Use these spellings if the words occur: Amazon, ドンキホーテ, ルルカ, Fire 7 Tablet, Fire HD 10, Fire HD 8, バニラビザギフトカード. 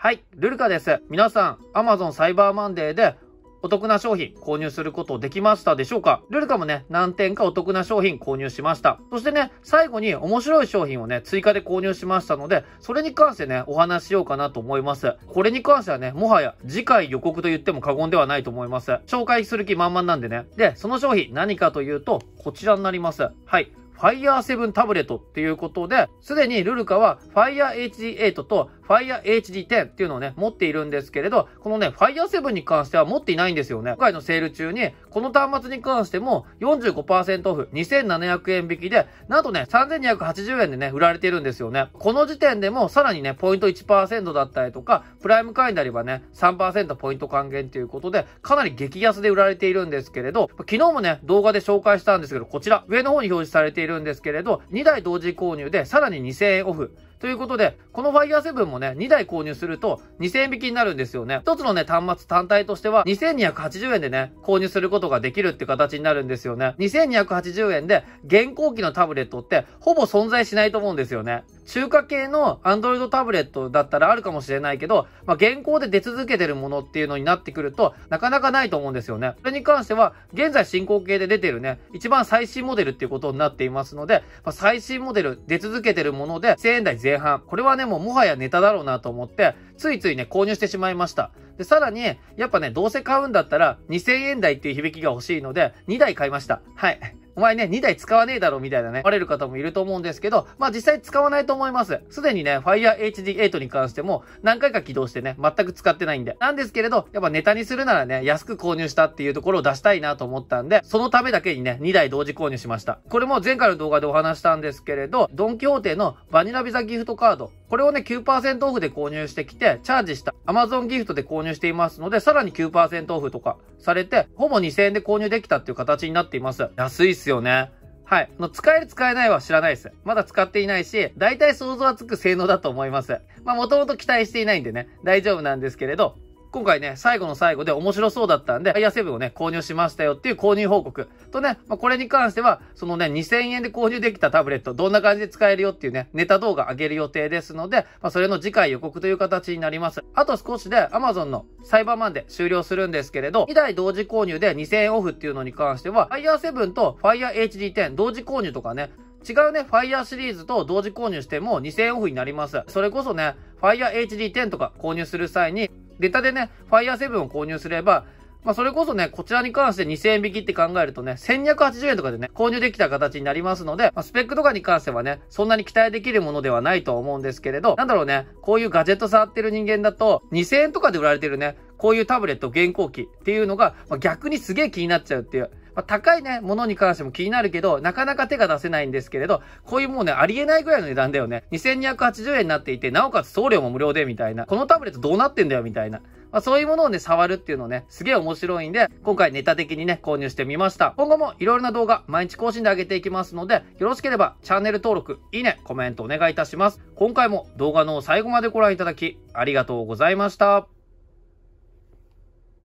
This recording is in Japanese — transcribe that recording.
はい、ルルカです。皆さん、Amazon サイバーマンデーでお得な商品購入することできましたでしょうか？ルルカもね、何点かお得な商品購入しました。そしてね、最後に面白い商品をね、追加で購入しましたので、それに関してね、お話ししようかなと思います。これに関してはね、もはや次回予告と言っても過言ではないと思います。紹介する気満々なんでね。で、その商品何かというと、こちらになります。はい。Fire 7 Tablet っていうことで、すでにルルカは Fire HD 8と Fire HD 10っていうのをね、持っているんですけれど、このね、Fire 7に関しては持っていないんですよね。今回のセール中に、この端末に関しても 45% オフ、2700円引きで、なんとね、3280円でね、売られているんですよね。この時点でもさらにね、ポイント 1% だったりとか、プライム会員であればね、3% ポイント還元ということで、かなり激安で売られているんですけれど、昨日もね、動画で紹介したんですけど、こちら、上の方に表示されているんですけれど、2台同時購入でさらに2000円オフということで、この Fire 7もね、2台購入すると2000円引きになるんですよね。一つのね、端末単体としては2280円でね、購入することができるって形になるんですよね。2280円で現行機のタブレットってほぼ存在しないと思うんですよね。中華系の Android タブレットだったらあるかもしれないけど、まあ、現行で出続けてるものっていうのになってくると、なかなかないと思うんですよね。それに関しては、現在進行形で出てるね、一番最新モデルっていうことになっていますので、まあ、最新モデル出続けてるもので、1000円台前半。これはね、もうもはやネタだろうなと思って、ついついね、購入してしまいました。で、さらに、やっぱね、どうせ買うんだったら、2000円台っていう響きが欲しいので、2台買いました。はい。お前ね、2台使わねえだろみたいなね、バレる方もいると思うんですけど、まあ実際使わないと思います。すでにね、Fire HD 8に関しても何回か起動してね、全く使ってないんで。なんですけれど、やっぱネタにするならね、安く購入したっていうところを出したいなと思ったんで、そのためだけにね、2台同時購入しました。これも前回の動画でお話したんですけれど、ドンキホーテのバニラビザギフトカード。これをね、9% オフで購入してきて、チャージした。Amazon ギフトで購入していますので、さらに 9% オフとかされて、ほぼ2000円で購入できたっていう形になっています。安いっすよね。はい。使える使えないは知らないです。まだ使っていないし、大体想像はつく性能だと思います。まあ、もともと期待していないんでね、大丈夫なんですけれど、今回ね、最後の最後で面白そうだったんで、Fire 7をね、購入しましたよっていう購入報告とね、まあ、これに関しては、そのね、2000円で購入できたタブレット、どんな感じで使えるよっていうね、ネタ動画上げる予定ですので、まあ、それの次回予告という形になります。あと少しで Amazon のサイバーマンデー終了するんですけれど、2台同時購入で2000円オフっていうのに関しては、Fire 7と Fire HD 10同時購入とかね、違うね、Fire シリーズと同時購入しても2000円オフになります。それこそね、Fire HD 10とか購入する際に、データでね、Fire 7を購入すれば、まあ、それこそね、こちらに関して2000円引きって考えるとね、1280円とかでね、購入できた形になりますので、まあ、スペックとかに関してはね、そんなに期待できるものではないと思うんですけれど、なんだろうね、こういうガジェット触ってる人間だと、2000円とかで売られてるね、こういうタブレット現行機っていうのが、まあ、逆にすげえ気になっちゃうっていう。まあ、高いね、ものに関しても気になるけど、なかなか手が出せないんですけれど、こういうもうね、ありえないぐらいの値段だよね。2280円になっていて、なおかつ送料も無料で、みたいな。このタブレットどうなってんだよ、みたいな。まあ、そういうものをね、触るっていうのね、すげえ面白いんで、今回ネタ的にね、購入してみました。今後もいろいろな動画、毎日更新で上げていきますので、よろしければチャンネル登録、いいね、コメントお願いいたします。今回も動画の最後までご覧いただき、ありがとうございました。